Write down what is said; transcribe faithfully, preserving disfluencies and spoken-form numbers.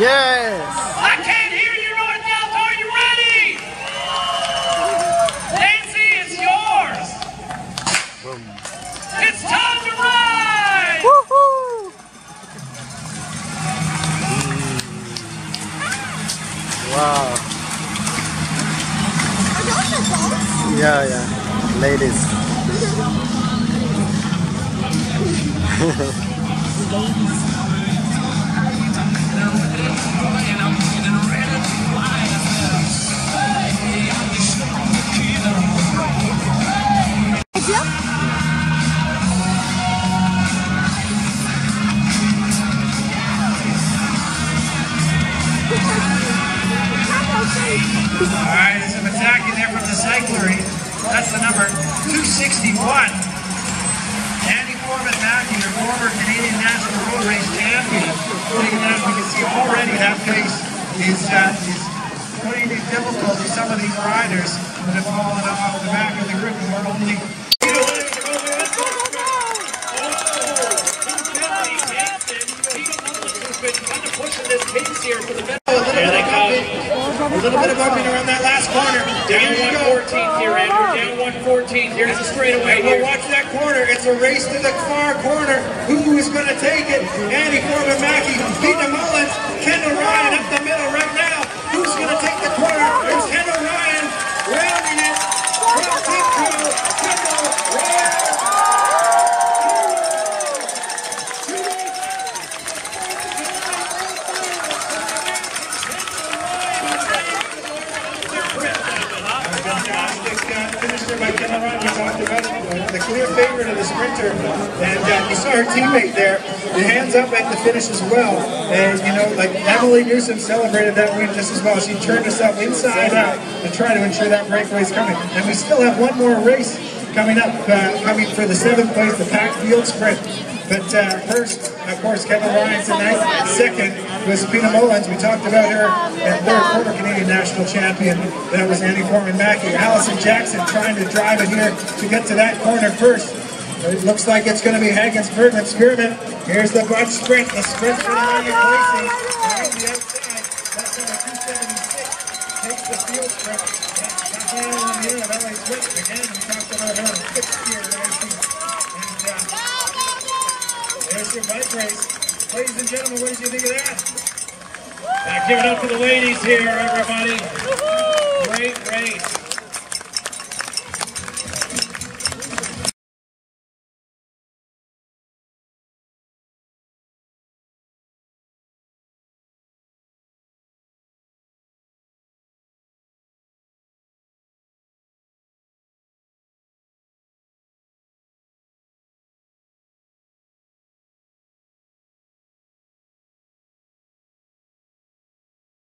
Yes. I can't hear you right now, so are you ready? Nancy, it's yours. Boom. It's time to ride. Woohoo! Wow. Are those the dogs? Yeah, yeah. Ladies. Ladies. Alright, some attacking there from the cyclery. That's the number two sixty-one. Annie Foreman-Mackey, your former Canadian National Road Race champion. As we can see already, that race is, uh, is putting in difficulty some of these riders that have fallen off the back of the group and we're only... There they come. A little bit of bumping around that last corner. Down one fourteen here, Andrew. Down one fourteen. Here's a straightaway. We'll watch that corner. It's a race to the far corner. Who is going to take it? Annie Foreman-Mackey, Peta Mullens, Kendall Ryan up the middle right now. Who's going to take the corner? It's Kendall Ryan. Rounding it. From Team Kendall Ryan. The clear favorite of the sprinter, and uh, you saw her teammate there, the hands up at the finish as well. And you know, like Emily Newsom celebrated that win just as well. She turned herself inside out to try to ensure that breakaway is coming. And we still have one more race coming up, uh, coming for the seventh place, the pack field sprint. But uh, first, of course, Kendall Ryan tonight. Second was Peta Mullens. We talked about her. And third, former Canadian national champion. That was Annie Foreman-Mackey. Allison Jackson trying to drive it here to get to that corner first. But it looks like it's going to be Hagen's Burton experiment. Here's the broad sprint. The sprint for the higher places. On the outside, that's number two seventy-six. Takes the field sprint. That's the one here of L A Switch. Again, we talked about her in sixth year. And, uh, there's your bike race. Ladies and gentlemen, what did you think of that? Now give it up for the ladies here, everybody. Great race.